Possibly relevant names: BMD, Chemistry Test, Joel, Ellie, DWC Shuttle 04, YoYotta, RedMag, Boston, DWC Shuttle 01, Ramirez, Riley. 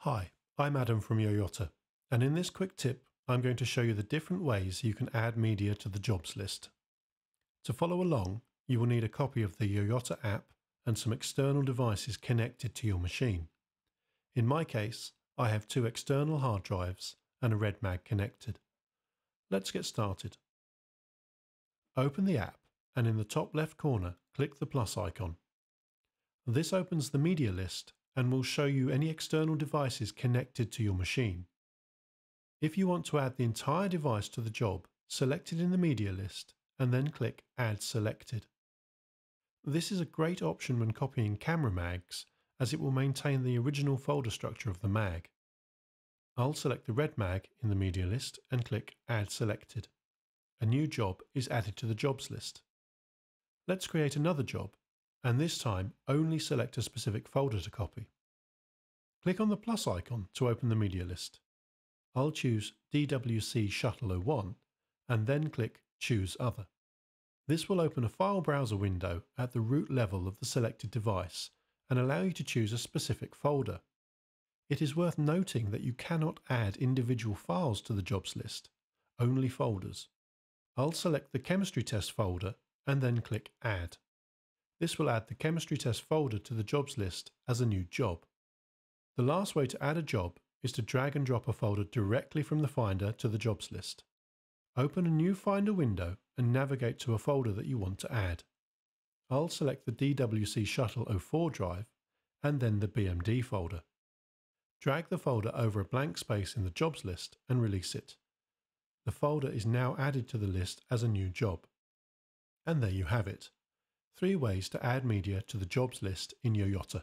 Hi, I'm Adam from YoYotta, and in this quick tip I'm going to show you the different ways you can add media to the jobs list. To follow along, you will need a copy of the YoYotta app and some external devices connected to your machine. In my case, I have two external hard drives and a RedMag connected. Let's get started. Open the app and in the top left corner click the plus icon. This opens the media list and will show you any external devices connected to your machine. If you want to add the entire device to the job, select it in the media list and then click Add Selected. This is a great option when copying camera mags, as it will maintain the original folder structure of the mag. I'll select the red mag in the media list and click Add Selected. A new job is added to the jobs list. Let's create another job, and this time only select a specific folder to copy. Click on the plus icon to open the media list. I'll choose DWC Shuttle 01 and then click Choose Other. This will open a file browser window at the root level of the selected device and allow you to choose a specific folder. It is worth noting that you cannot add individual files to the jobs list, only folders. I'll select the Chemistry Test folder and then click Add. This will add the Chemistry Test folder to the jobs list as a new job. The last way to add a job is to drag and drop a folder directly from the Finder to the jobs list. Open a new Finder window and navigate to a folder that you want to add. I'll select the DWC Shuttle 04 drive and then the BMD folder. Drag the folder over a blank space in the jobs list and release it. The folder is now added to the list as a new job. And there you have it. 3 ways to add media to the jobs list in YoYotta.